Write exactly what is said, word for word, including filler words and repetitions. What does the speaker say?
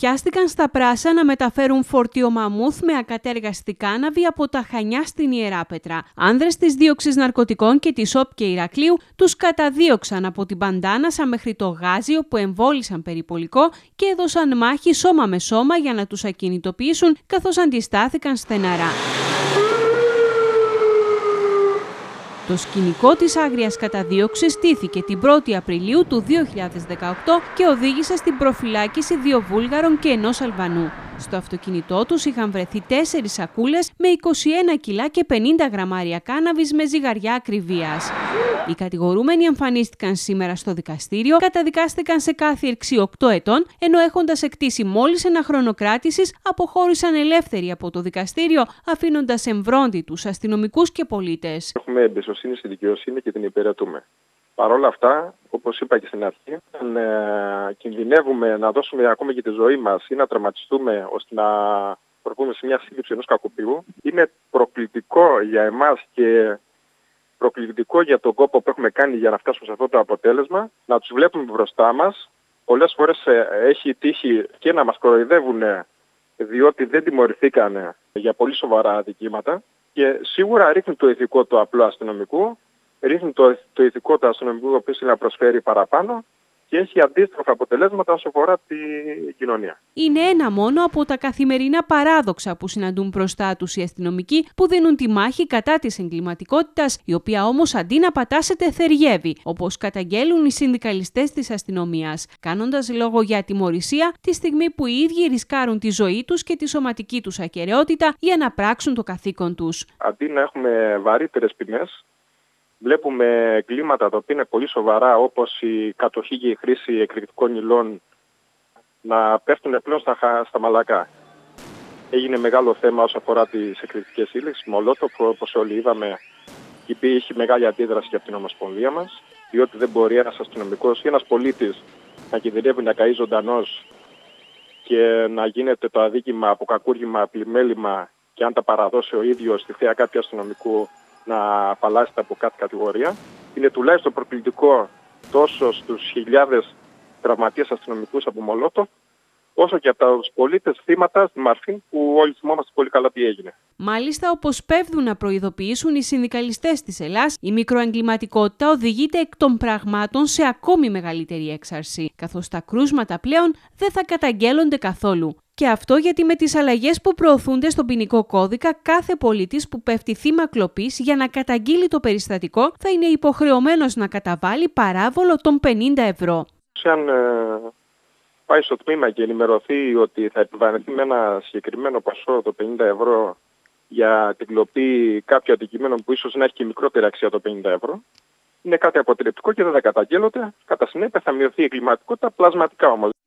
Πιάστηκαν στα πράσα να μεταφέρουν φορτίο μαμούθ με ακατέργαστη κάναβη από τα Χανιά στην Ιεράπετρα. Άνδρες της δίωξης ναρκωτικών και της ΟΠ και Ηρακλείου τους καταδίωξαν από την Παντάνασα μέχρι το Γάζιο, που εμβόλησαν περιπολικό και έδωσαν μάχη σώμα με σώμα για να τους ακινητοποιήσουν, καθώς αντιστάθηκαν στεναρά. Το σκηνικό της άγριας καταδίωξης στήθηκε την πρώτη Απριλίου του δύο χιλιάδες δεκαοκτώ και οδήγησε στην προφυλάκηση δύο Βούλγαρων και ενός Αλβανού. Στο αυτοκίνητό τους είχαν βρεθεί τέσσερις σακούλες με είκοσι ένα κιλά και πενήντα γραμμάρια κάναβης με ζυγαριά ακριβίας. Οι κατηγορούμενοι εμφανίστηκαν σήμερα στο δικαστήριο, καταδικάστηκαν σε κάθειρξη οκτώ ετών, ενώ έχοντας εκτίσει μόλις ένα χρόνο κράτησης, αποχώρησαν ελεύθεροι από το δικαστήριο, αφήνοντας εμβρόντι τους αστυνομικούς και πολίτες. Έχουμε εμπιστοσύνη στη δικαιοσύνη και την υπηρετούμε. Παρ' όλα αυτά, όπως είπα και στην αρχή, αν ε, κινδυνεύουμε να δώσουμε ακόμα και τη ζωή μας ή να τραυματιστούμε ώστε να προβούμε σε μια σύλληψη ενός κακοποιού, είναι προκλητικό για εμάς και προκλητικό για τον κόπο που έχουμε κάνει για να φτάσουμε σε αυτό το αποτέλεσμα, να τους βλέπουμε μπροστά μας. Πολλές φορές έχει τύχει και να μας κοροϊδεύουν διότι δεν τιμωρηθήκαν για πολύ σοβαρά αδικήματα και σίγουρα ρίχνει το ηθικό του απλού αστυνομικού, ρίχνει το, το ηθικό του αστυνομικού, ο οποίος είναι να προσφέρει παραπάνω και έχει αντίστροφα αποτελέσματα όσο αφορά την κοινωνία. Είναι ένα μόνο από τα καθημερινά παράδοξα που συναντούν μπροστά τους οι αστυνομικοί, που δίνουν τη μάχη κατά της εγκληματικότητας, η οποία όμως αντί να πατάσεται θεριεύει, όπως καταγγέλουν οι συνδικαλιστές της αστυνομίας, κάνοντας λόγο για ατιμωρησία τη στιγμή που οι ίδιοι ρισκάρουν τη ζωή τους και τη σωματική τους ακεραιότητα για να πράξουν το καθήκον τους. Αντί να έχουμε βαρύτερες ποινές, βλέπουμε κλίματα τα οποία είναι πολύ σοβαρά, όπως η κατοχή και η χρήση εκρηκτικών υλών, να πέφτουν πλέον στα, στα μαλακά. Έγινε μεγάλο θέμα όσο αφορά τις εκρηκτικές ύλες, Μολότοφ, όπως όλοι είδαμε, η οποία είχε μεγάλη αντίδραση και από την Ομοσπονδία μας, διότι δεν μπορεί ένας αστυνομικός ή ένας πολίτης να κινδυνεύει να καεί ζωντανός και να γίνεται το αδίκημα από κακούργημα, πλημέλημα, και αν τα παραδώσει ο ίδιος στη θέα κάποιου αστυνομικού, να απαλλάσσεται από κάθε κατηγορία. Είναι τουλάχιστον προκλητικό τόσο στους χιλιάδες τραυματίες αστυνομικούς από Μολότοφ, όσο και από τους πολίτες θύματα στη Μαρφίν, που όλοι θυμόμαστε πολύ καλά τι έγινε. Μάλιστα, όπως πέφτουν να προειδοποιήσουν οι συνδικαλιστές της Ελλάς, η μικροεγκληματικότητα οδηγείται εκ των πραγμάτων σε ακόμη μεγαλύτερη έξαρση, καθώς τα κρούσματα πλέον δεν θα καταγγέλλονται καθόλου. Και αυτό γιατί με τις αλλαγές που προωθούνται στον ποινικό κώδικα, κάθε πολίτης που πέφτει θύμα κλοπής για να καταγγείλει το περιστατικό θα είναι υποχρεωμένος να καταβάλει παράβολο των πενήντα ευρώ. Αν ε, πάει στο τμήμα και ενημερωθεί ότι θα επιβαρυνθεί με ένα συγκεκριμένο ποσό, το πενήντα ευρώ, για την κλοπή κάποιου αντικειμένου που ίσως να έχει και μικρότερη αξία το πενήντα ευρώ, είναι κάτι αποτρεπτικό και δεν θα καταγγέλλονται. Κατά συνέπεια θα μειωθεί η εγκληματικότητα πλασματικά όμως.